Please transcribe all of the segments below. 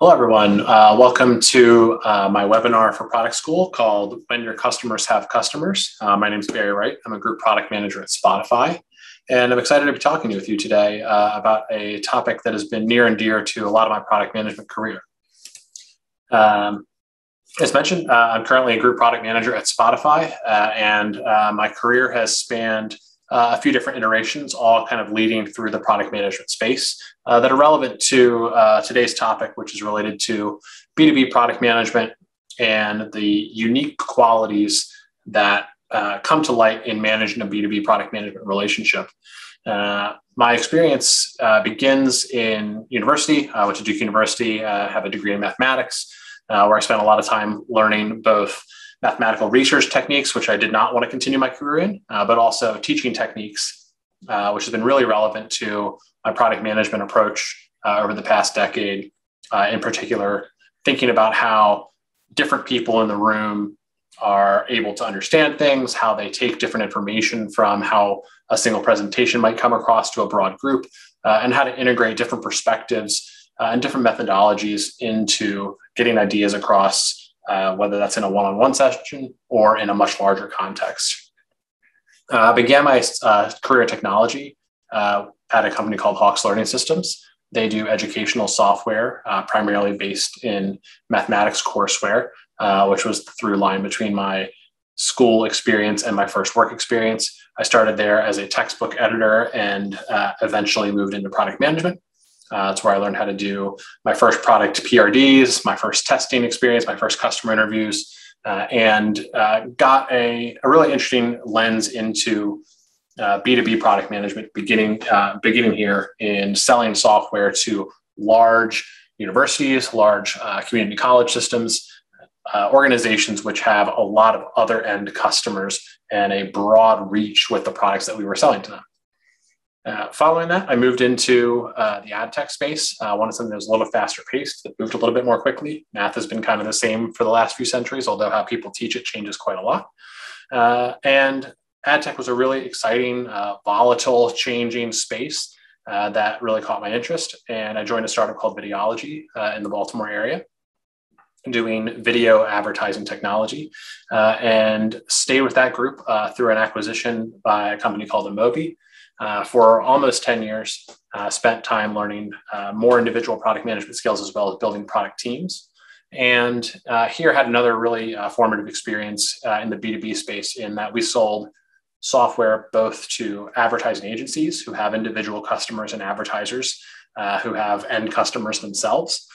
Hello, everyone. Welcome to my webinar for Product School called When Your Customers Have Customers. My name is Barry Wright. I'm a group product manager at Spotify, and I'm excited to be talking with you today about a topic that has been near and dear to a lot of my product management career. As mentioned, I'm currently a group product manager at Spotify, and my career has spanned a few different iterations, all kind of leading through the product management space that are relevant to today's topic, which is related to B2B product management and the unique qualities that come to light in managing a B2B product management relationship. My experience begins in university. I went to Duke University, have a degree in mathematics, where I spent a lot of time learning both mathematical research techniques, which I did not want to continue my career in, but also teaching techniques, which has been really relevant to my product management approach over the past decade, in particular, thinking about how different people in the room are able to understand things, how they take different information from how a single presentation might come across to a broad group, and how to integrate different perspectives and different methodologies into getting ideas across, whether that's in a one-on-one session or in a much larger context. I began my career in technology at a company called Hawks Learning Systems. They do educational software, primarily based in mathematics courseware, which was the through line between my school experience and my first work experience. I started there as a textbook editor and eventually moved into product management. That's where I learned how to do my first product PRDs, my first testing experience, my first customer interviews, and got a really interesting lens into B2B product management, beginning here in selling software to large universities, large community college systems, organizations which have a lot of other end customers and a broad reach with the products that we were selling to them. Following that, I moved into the ad tech space. I wanted something that was a little faster paced, that moved a little bit more quickly. Math has been kind of the same for the last few centuries, although how people teach it changes quite a lot. And ad tech was a really exciting, volatile, changing space that really caught my interest. And I joined a startup called Videology in the Baltimore area, doing video advertising technology, and stayed with that group through an acquisition by a company called Amobee. For almost 10 years, spent time learning more individual product management skills as well as building product teams. And here had another really formative experience in the B2B space, in that we sold software both to advertising agencies who have individual customers and advertisers who have end customers themselves,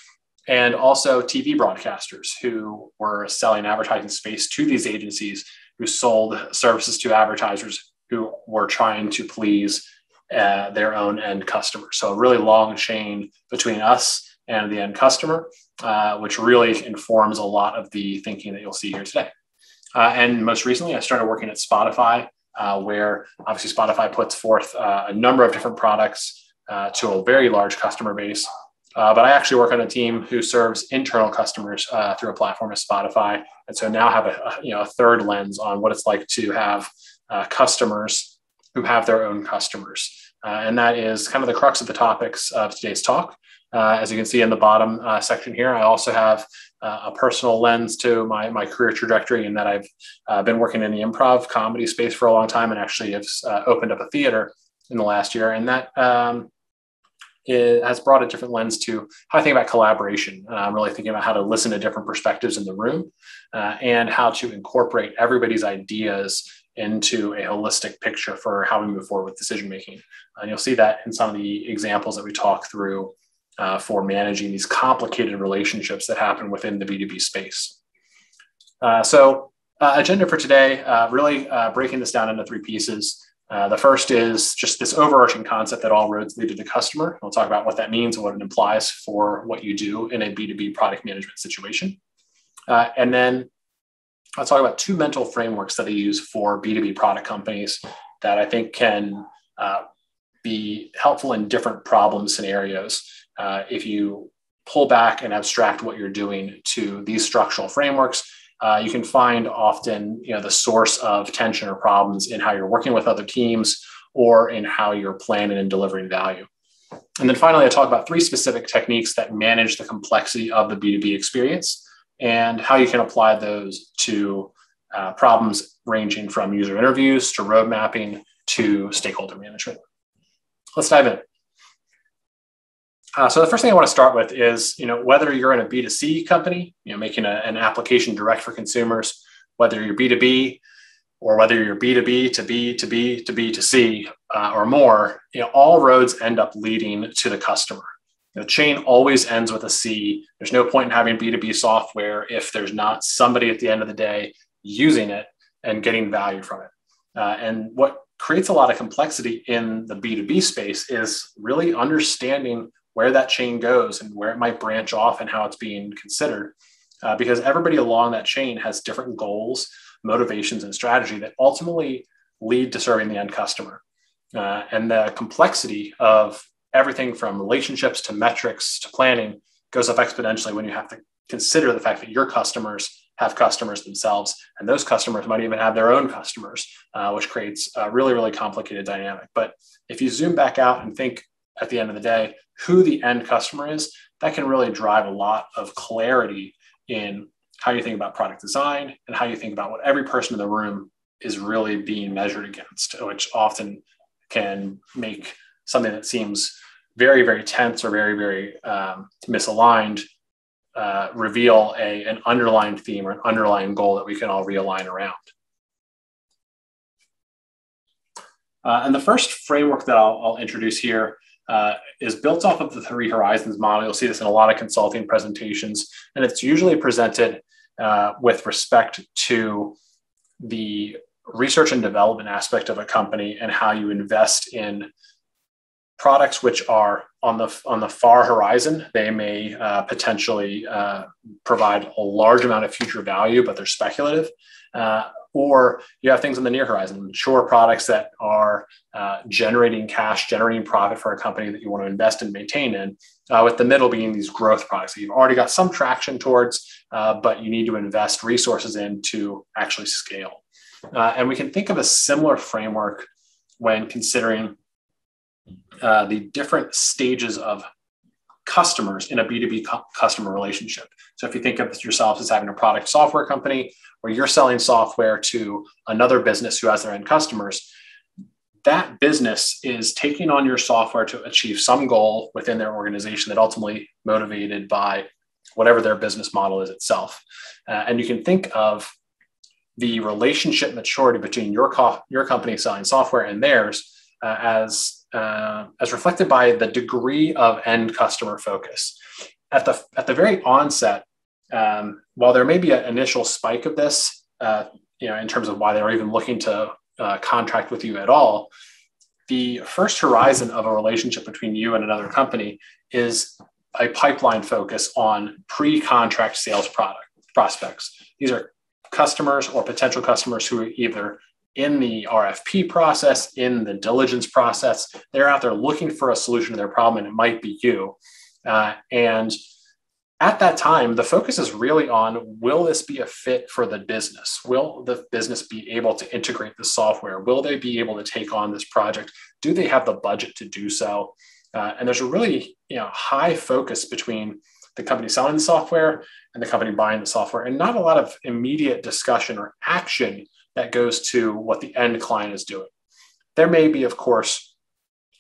and also TV broadcasters who were selling advertising space to these agencies who sold services to advertisers who were trying to please their own end customer. So a really long chain between us and the end customer, which really informs a lot of the thinking that you'll see here today. And most recently, I started working at Spotify, where obviously Spotify puts forth a number of different products to a very large customer base. But I actually work on a team who serves internal customers through a platform as Spotify. And so now have a third lens on what it's like to have customers who have their own customers. And that is kind of the crux of the topics of today's talk. As you can see in the bottom section here, I also have a personal lens to my career trajectory, in that I've been working in the improv comedy space for a long time, and actually have opened up a theater in the last year. And that has brought a different lens to how I think about collaboration. I'm really thinking about how to listen to different perspectives in the room and how to incorporate everybody's ideas into a holistic picture for how we move forward with decision-making. And you'll see that in some of the examples that we talk through for managing these complicated relationships that happen within the B2B space. So agenda for today, really breaking this down into three pieces. The first is just this overarching concept that all roads lead to the customer. We'll talk about what that means and what it implies for what you do in a B2B product management situation. And then I'll talk about two mental frameworks that I use for B2B product companies that I think can be helpful in different problem scenarios. If you pull back and abstract what you're doing to these structural frameworks, you can find often the source of tension or problems in how you're working with other teams or in how you're planning and delivering value. And then finally, I talk about three specific techniques that manage the complexity of the B2B experience and how you can apply those to problems ranging from user interviews to road mapping to stakeholder management. Let's dive in. So the first thing I want to start with is, whether you're in a B2C company, making an application direct for consumers, whether you're B2B or whether you're B2B to B to B to B to C or more, all roads end up leading to the customer. The chain always ends with a C. There's no point in having B2B software if there's not somebody at the end of the day using it and getting value from it. And what creates a lot of complexity in the B2B space is really understanding where that chain goes and where it might branch off and how it's being considered, because everybody along that chain has different goals, motivations, and strategy that ultimately lead to serving the end customer. And the complexity of everything from relationships to metrics to planning goes up exponentially when you have to consider the fact that your customers have customers themselves, and those customers might even have their own customers, which creates a really, really complicated dynamic. But if you zoom back out and think at the end of the day, who the end customer is, that can really drive a lot of clarity in how you think about product design and how you think about what every person in the room is really being measured against, which often can make something that seems very, very tense or very, very misaligned reveal an underlying theme or an underlying goal that we can all realign around. And the first framework that I'll introduce here is built off of the Three Horizons model. You'll see this in a lot of consulting presentations, and it's usually presented with respect to the research and development aspect of a company and how you invest in products which are on the far horizon. They may potentially provide a large amount of future value, but they're speculative. Or you have things on the near horizon, mature products that are generating cash, generating profit for a company that you want to invest and maintain in, with the middle being these growth products that you've already got some traction towards, but you need to invest resources in to actually scale. And we can think of a similar framework when considering the different stages of customers in a B2B customer relationship. So if you think of yourself as having a product software company where you're selling software to another business who has their end customers, that business is taking on your software to achieve some goal within their organization that ultimately motivated by whatever their business model is itself. And you can think of the relationship maturity between your company selling software and theirs as reflected by the degree of end customer focus. At the very onset, while there may be an initial spike of this, in terms of why they're even looking to contract with you at all, the first horizon of a relationship between you and another company is a pipeline focus on pre-contract sales prospects. These are customers or potential customers who are either in the RFP process, in the diligence process. They're out there looking for a solution to their problem, and it might be you. And at that time, the focus is really on, will this be a fit for the business? Will the business be able to integrate the software? Will they be able to take on this project? Do they have the budget to do so? And there's a really high focus between the company selling the software and the company buying the software, and not a lot of immediate discussion or action that goes to what the end client is doing. There may be, of course,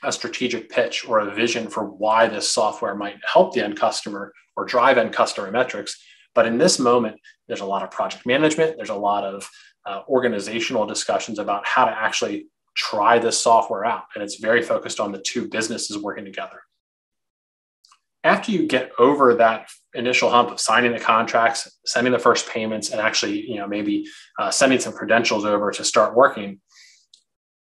a strategic pitch or a vision for why this software might help the end customer or drive end customer metrics. But in this moment, there's a lot of project management. There's a lot of organizational discussions about how to actually try this software out. And it's very focused on the two businesses working together. After you get over that initial hump of signing the contracts, sending the first payments, and actually, maybe sending some credentials over to start working,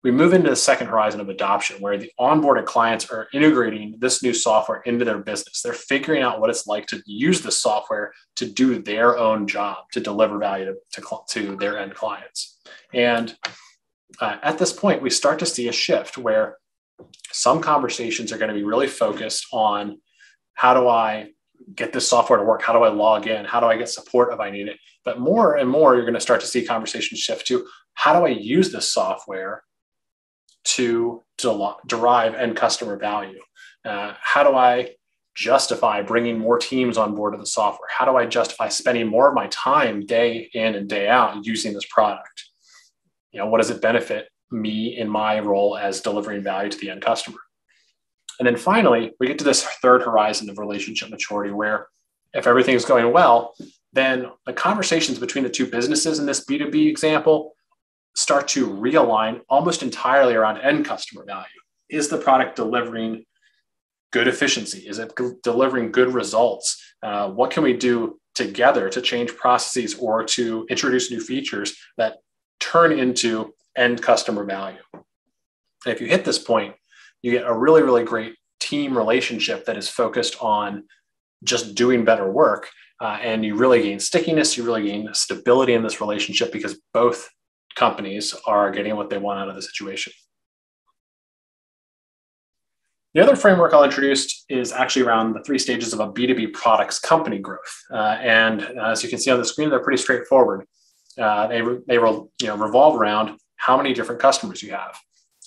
we move into the second horizon of adoption, where the onboarded clients are integrating this new software into their business. They're figuring out what it's like to use the software to do their own job, to deliver value to their end clients. And at this point, we start to see a shift where some conversations are going to be really focused on, how do I get this software to work? How do I log in? How do I get support if I need it? But more and more, you're going to start to see conversations shift to, how do I use this software to derive end customer value? How do I justify bringing more teams on board of the software? How do I justify spending more of my time day in and day out using this product? You know, what does it benefit me in my role as delivering value to the end customer? And then finally, we get to this third horizon of relationship maturity, where if everything's going well, then the conversations between the two businesses in this B2B example start to realign almost entirely around end customer value. Is the product delivering good efficiency? Is it delivering good results? What can we do together to change processes or to introduce new features that turn into end customer value? And if you hit this point, you get a really, really great team relationship that is focused on just doing better work. And you really gain stickiness, you really gain stability in this relationship because both companies are getting what they want out of the situation. The other framework I'll introduce is actually around the three stages of a B2B products company growth. And as you can see on the screen, they're pretty straightforward. They revolve around how many different customers you have.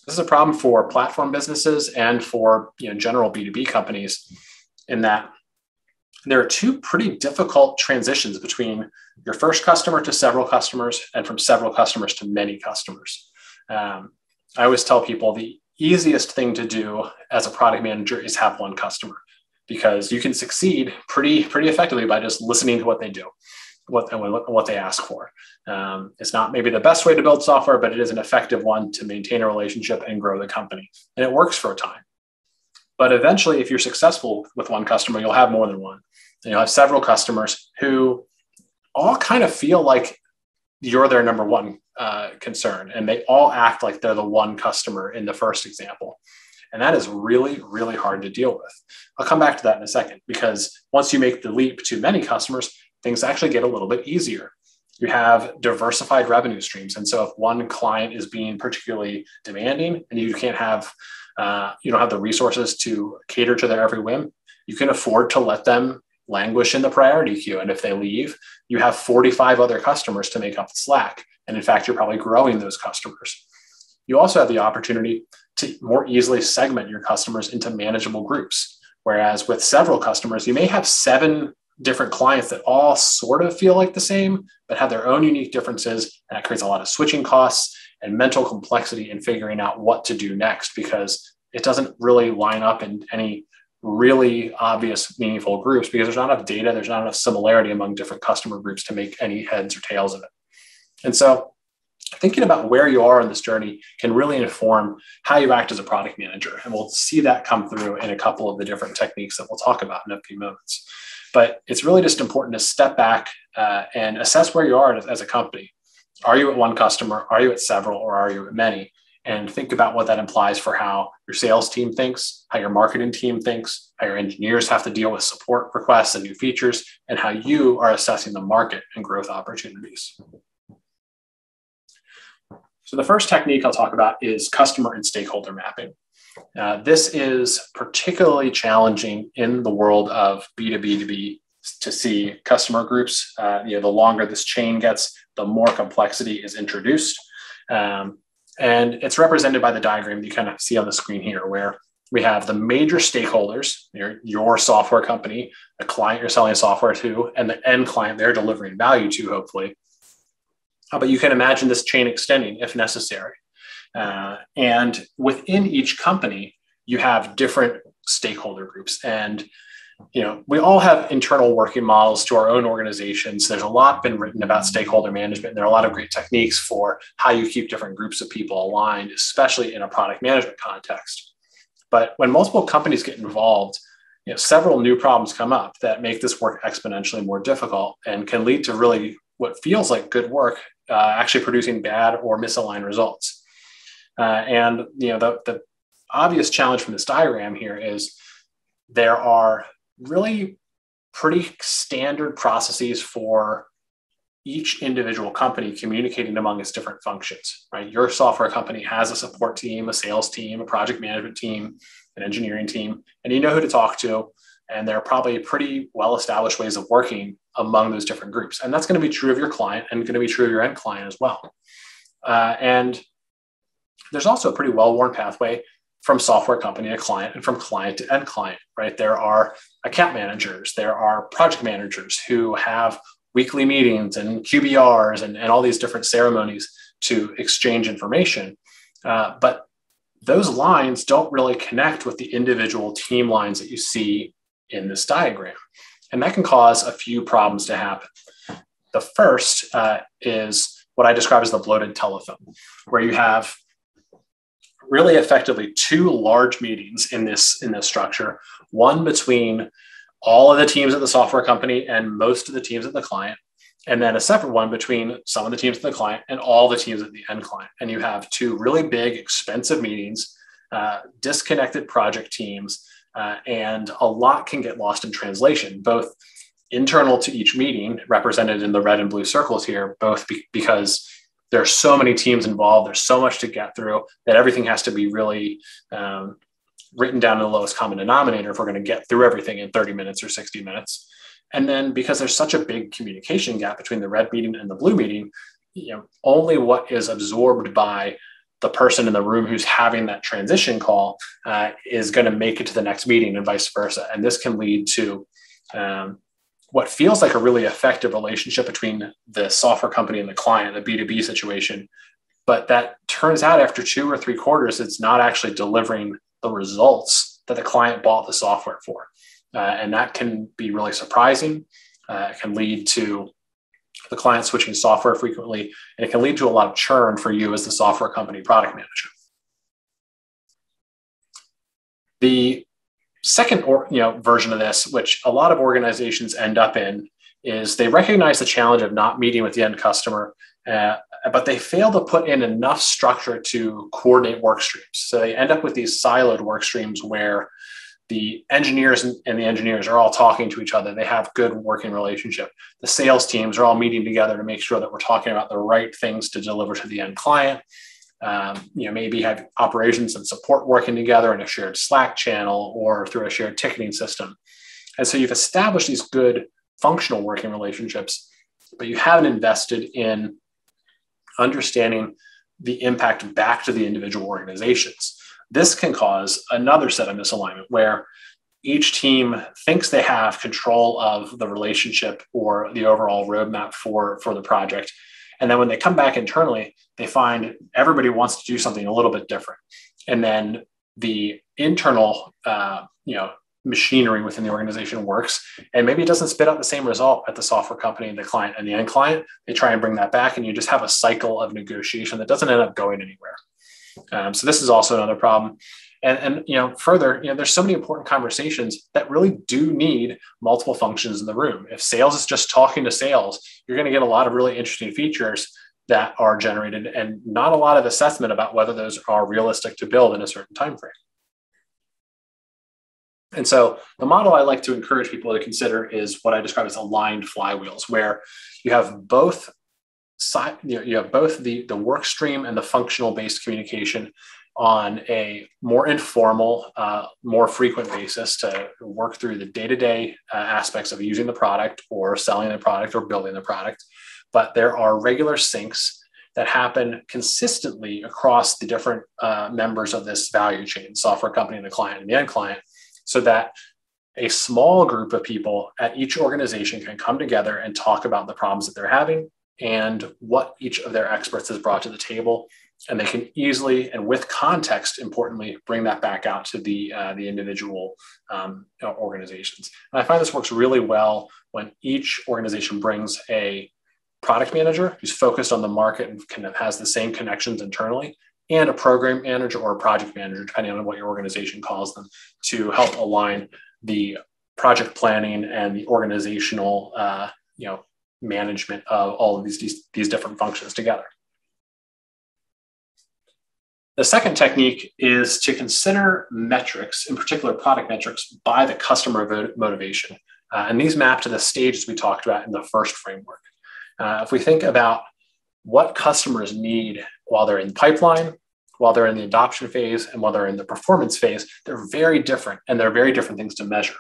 This is a problem for platform businesses and for general B2B companies, in that there are two pretty difficult transitions between your first customer to several customers and from several customers to many customers. I always tell people the easiest thing to do as a product manager is have one customer, because you can succeed pretty effectively by just listening to what they do, what they ask for. It's not maybe the best way to build software, but it is an effective one to maintain a relationship and grow the company. And it works for a time. But eventually, if you're successful with one customer, you'll have more than one. And you'll have several customers who all kind of feel like you're their number one concern. And they all act like they're the one customer in the first example. And that is really, really hard to deal with. I'll come back to that in a second, because once you make the leap to many customers, things actually get a little bit easier. You have diversified revenue streams. And so if one client is being particularly demanding and you can't have, you don't have the resources to cater to their every whim, you can afford to let them languish in the priority queue. And if they leave, you have 45 other customers to make up the slack. And in fact, you're probably growing those customers. You also have the opportunity to more easily segment your customers into manageable groups. Whereas with several customers, you may have 7 different clients that all sort of feel like the same, but have their own unique differences. And that creates a lot of switching costs and mental complexity in figuring out what to do next, because it doesn't really line up in any really obvious, meaningful groups, because there's not enough data, there's not enough similarity among different customer groups to make any heads or tails of it. And so thinking about where you are in this journey can really inform how you act as a product manager. And we'll see that come through in a couple of the different techniques that we'll talk about in a few moments. But it's really just important to step back and assess where you are as a company. Are you at one customer? Are you at several? Or are you at many? And think about what that implies for how your sales team thinks, how your marketing team thinks, how your engineers have to deal with support requests and new features, and how you are assessing the market and growth opportunities. So the first technique I'll talk about is customer and stakeholder mapping. This is particularly challenging in the world of B2B to C customer groups. The longer this chain gets, the more complexity is introduced. And it's represented by the diagram you kind of see on the screen here, where we have the major stakeholders, your software company, the client you're selling software to, and the end client they're delivering value to, hopefully. But you can imagine this chain extending if necessary. And within each company, you have different stakeholder groups. And, we all have internal working models to our own organizations. There's a lot been written about stakeholder management. And there are a lot of great techniques for how you keep different groups of people aligned, especially in a product management context. But when multiple companies get involved, several new problems come up that make this work exponentially more difficult and can lead to really what feels like good work actually producing bad or misaligned results. And the obvious challenge from this diagram here is there are really pretty standard processes for each individual company communicating among its different functions, right? Your software company has a support team, a sales team, a project management team, an engineering team, and you know who to talk to. And there are probably pretty well-established ways of working among those different groups. And that's going to be true of your client and going to be true of your end client as well. And there's also a pretty well-worn pathway from software company to client and from client to end client, right? There are account managers, there are project managers who have weekly meetings and QBRs and all these different ceremonies to exchange information. But those lines don't really connect with the individual team lines that you see in this diagram. And that can cause a few problems to happen. The first is what I describe as the bloated telephone, where you have really effectively two large meetings in this structure, one between all of the teams at the software company and most of the teams at the client, and then a separate one between some of the teams at the client and all the teams at the end client. And you have two really big, expensive meetings, disconnected project teams, and a lot can get lost in translation, both internal to each meeting, represented in the red and blue circles here, both because there are so many teams involved, there's so much to get through that everything has to be really written down in the lowest common denominator if we're going to get through everything in 30 minutes or 60 minutes. And then because there's such a big communication gap between the red meeting and the blue meeting, you know, only what is absorbed by the person in the room who's having that transition call is going to make it to the next meeting and vice versa. And this can lead to what feels like a really effective relationship between the software company and the client, the B2B situation. But that turns out after 2 or 3 quarters, it's not actually delivering the results that the client bought the software for. And that can be really surprising. It can lead to the client switching software frequently, and it can lead to a lot of churn for you as the software company product manager. The second version of this, which a lot of organizations end up in, is they recognize the challenge of not meeting with the end customer, but they fail to put in enough structure to coordinate work streams. So they end up with these siloed work streams where the engineers and the engineers are all talking to each other. They have good working relationship. The sales teams are all meeting together to make sure that we're talking about the right things to deliver to the end client. Maybe have operations and support working together in a shared Slack channel or through a shared ticketing system. And so you've established these good functional working relationships, but you haven't invested in understanding the impact back to the individual organizations. This can cause another set of misalignment where each team thinks they have control of the relationship or the overall roadmap for the project. And then when they come back internally, they find everybody wants to do something a little bit different. And then the internal machinery within the organization works, and maybe it doesn't spit out the same result at the software company and the client and the end client. They try and bring that back, and you just have a cycle of negotiation that doesn't end up going anywhere. So this is also another problem. And further, there's so many important conversations that really do need multiple functions in the room. If sales is just talking to sales, you're going to get a lot of really interesting features that are generated and not a lot of assessment about whether those are realistic to build in a certain time frame. And so the model I like to encourage people to consider is what I describe as aligned flywheels, where you have both side, you have both the work stream and the functional based communication on a more informal, more frequent basis to work through the day-to-day aspects of using the product or selling the product or building the product. But there are regular syncs that happen consistently across the different members of this value chain, software company and the client and the end client, so that a small group of people at each organization can come together and talk about the problems that they're having and what each of their experts has brought to the table. And they can easily, and with context, importantly, bring that back out to the individual organizations. And I find this works really well when each organization brings a product manager who's focused on the market and kind of has the same connections internally, and a program manager or a project manager, depending on what your organization calls them, to help align the project planning and the organizational management of all of these different functions together. The second technique is to consider metrics, in particular product metrics, by the customer motivation. And these map to the stages we talked about in the first framework. If we think about what customers need while they're in the pipeline, while they're in the adoption phase, and while they're in the performance phase, they're very different, and they're very different things to measure.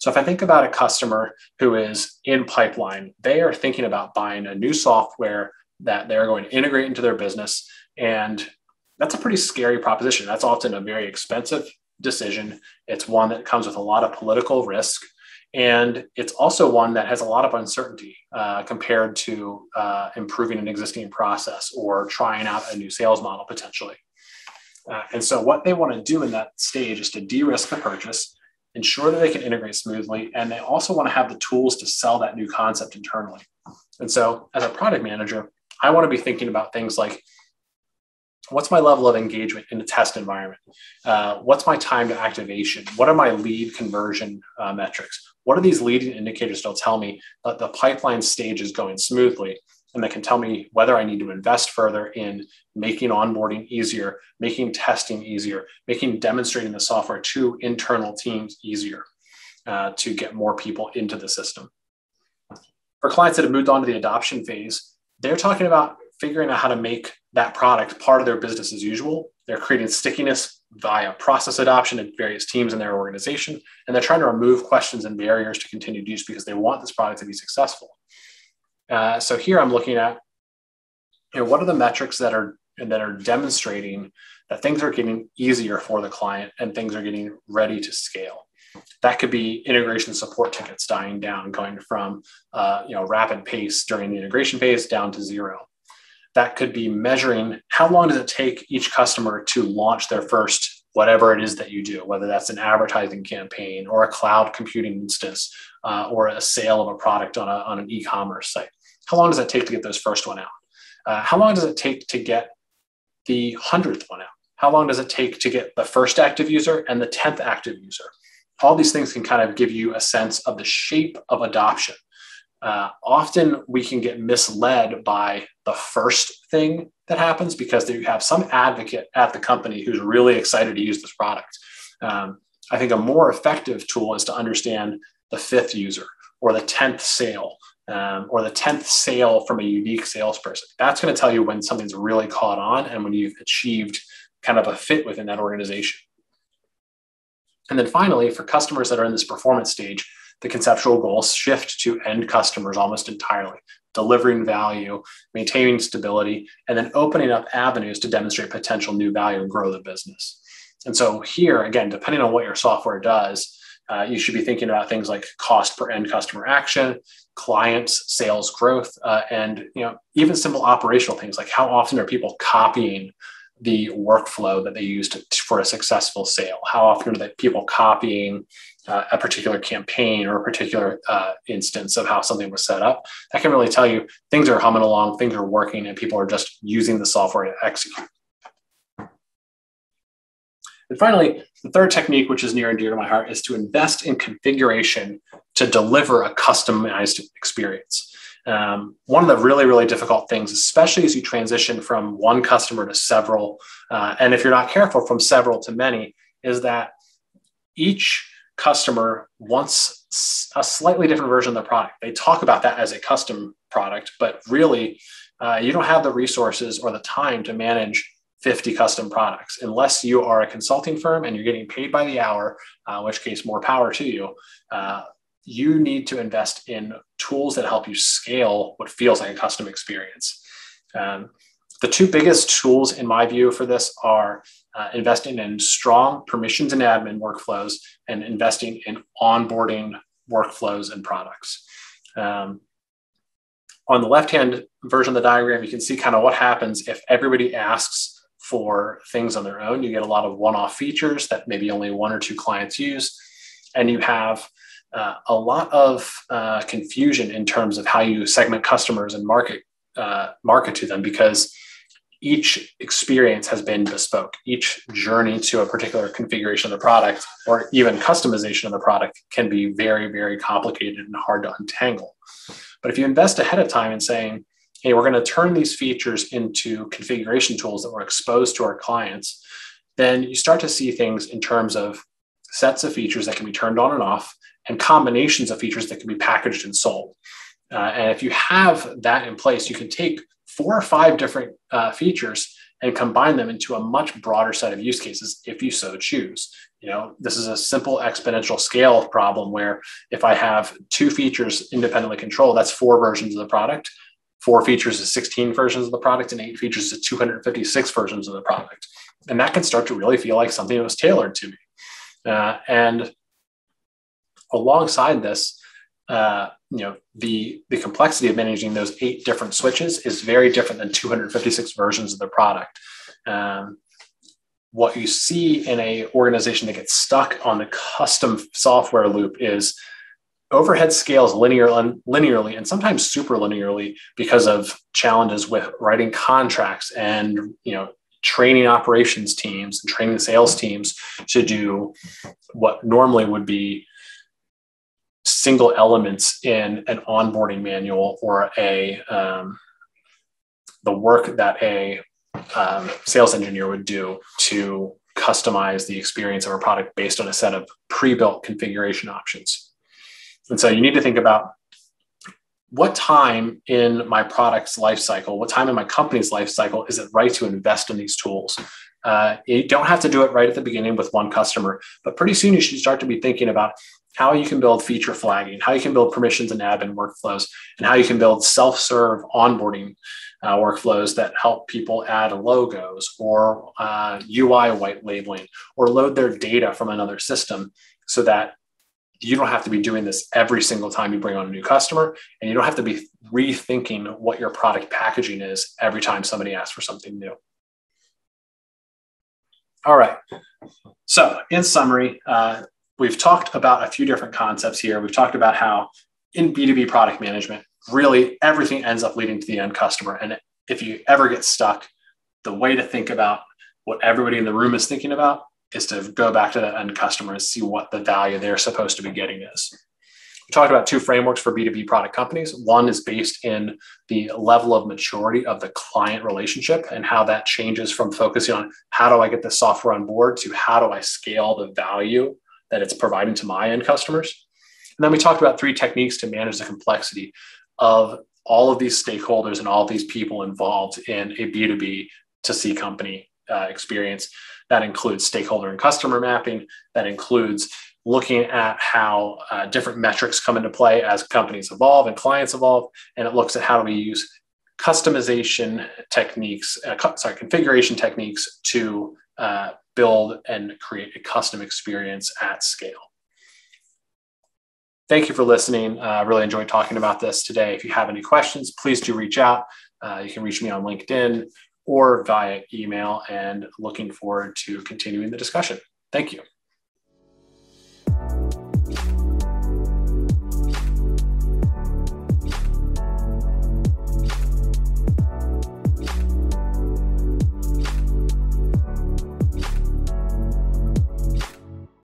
So if I think about a customer who is in pipeline, they are thinking about buying a new software that they're going to integrate into their business and That's a pretty scary proposition. That's often a very expensive decision. It's one that comes with a lot of political risk. And it's also one that has a lot of uncertainty compared to improving an existing process or trying out a new sales model potentially. And so what they want to do in that stage is to de-risk the purchase, ensure that they can integrate smoothly, and they also want to have the tools to sell that new concept internally. And so as a product manager, I want to be thinking about things like, what's my level of engagement in the test environment? What's my time to activation? What are my lead conversion metrics? What are these leading indicators that'll tell me that the pipeline stage is going smoothly and that can tell me whether I need to invest further in making onboarding easier, making testing easier, making demonstrating the software to internal teams easier to get more people into the system. For clients that have moved on to the adoption phase, they're talking about figuring out how to make that product part of their business as usual. They're creating stickiness via process adoption in various teams in their organization. And they're trying to remove questions and barriers to continued use because they want this product to be successful. So here I'm looking at, what are the metrics that are demonstrating that things are getting easier for the client and things are getting ready to scale. That could be integration support tickets dying down, going from rapid pace during the integration phase down to zero. That could be measuring how long does it take each customer to launch their first whatever it is that you do, whether that's an advertising campaign or a cloud computing instance or a sale of a product on an e-commerce site. How long does it take to get those first one out? How long does it take to get the 100th one out? How long does it take to get the first active user and the 10th active user? All these things can kind of give you a sense of the shape of adoption. Often we can get misled by the first thing that happens because you have some advocate at the company who's really excited to use this product. I think a more effective tool is to understand the 5th user or the 10th sale or the 10th sale from a unique salesperson. That's going to tell you when something's really caught on and when you've achieved kind of a fit within that organization. And then finally, for customers that are in this performance stage, the conceptual goals shift to end customers almost entirely, delivering value, maintaining stability, and then opening up avenues to demonstrate potential new value and grow the business. And so here, again, depending on what your software does, you should be thinking about things like cost per end customer action, clients, sales growth, and even simple operational things like how often are people copying the workflow that they use for a successful sale? How often are people copying a particular campaign or a particular instance of how something was set up? That can really tell you things are humming along, things are working, and people are just using the software to execute. And finally, the third technique, which is near and dear to my heart, is to invest in configuration to deliver a customized experience. One of the really, really difficult things, especially as you transition from one customer to several, and if you're not careful, from several to many, is that each customer wants a slightly different version of the product. They talk about that as a custom product, but really you don't have the resources or the time to manage 50 custom products unless you are a consulting firm and you're getting paid by the hour, in which case more power to you. You need to invest in tools that help you scale what feels like a custom experience. The two biggest tools in my view for this are investing in strong permissions and admin workflows and investing in onboarding workflows and products. On the left-hand version of the diagram, you can see kind of what happens if everybody asks for things on their own. You get a lot of one-off features that maybe only one or two clients use, and you have a lot of confusion in terms of how you segment customers and market to them because each experience has been bespoke. Each journey to a particular configuration of the product or even customization of the product can be very, very complicated and hard to untangle. But if you invest ahead of time in saying, hey, we're going to turn these features into configuration tools that we're exposed to our clients, then you start to see things in terms of sets of features that can be turned on and off, and combinations of features that can be packaged and sold. And if you have that in place, you can take 4 or 5 different features and combine them into a much broader set of use cases if you so choose. This is a simple exponential scale problem where if I have 2 features independently controlled, that's 4 versions of the product. 4 features to 16 versions of the product and 8 features to 256 versions of the product. And that can start to really feel like something that was tailored to me. And alongside this, the complexity of managing those 8 different switches is very different than 256 versions of the product. What you see in an organization that gets stuck on the custom software loop is overhead scales linearly and sometimes super linearly because of challenges with writing contracts and, training operations teams and training sales teams to do what normally would be single elements in an onboarding manual or the work that a sales engineer would do to customize the experience of a product based on a set of pre-built configuration options. And so you need to think about what time in my product's life cycle, what time in my company's life cycle is it right to invest in these tools? You don't have to do it right at the beginning with one customer, but pretty soon you should start to be thinking about how you can build feature flagging, how you can build permissions and admin workflows, and how you can build self-serve onboarding workflows that help people add logos or UI white labeling or load their data from another system so that you don't have to be doing this every single time you bring on a new customer, and you don't have to be rethinking what your product packaging is every time somebody asks for something new. All right, so in summary, we've talked about a few different concepts here. We've talked about how in B2B product management, really everything ends up leading to the end customer. And if you ever get stuck, the way to think about what everybody in the room is thinking about is to go back to that end customer and see what the value they're supposed to be getting is. We talked about 2 frameworks for B2B product companies. One is based in the level of maturity of the client relationship and how that changes from focusing on how do I get the software on board to how do I scale the value that it's providing to my end customers. And then we talked about 3 techniques to manage the complexity of all of these stakeholders and all of these people involved in a B2B to C company experience. That includes stakeholder and customer mapping. That includes looking at how different metrics come into play as companies evolve and clients evolve. And it looks at how do we use customization techniques, configuration techniques to build and create a custom experience at scale. Thank you for listening. I really enjoyed talking about this today. If you have any questions, please do reach out. You can reach me on LinkedIn or via email, and looking forward to continuing the discussion. Thank you.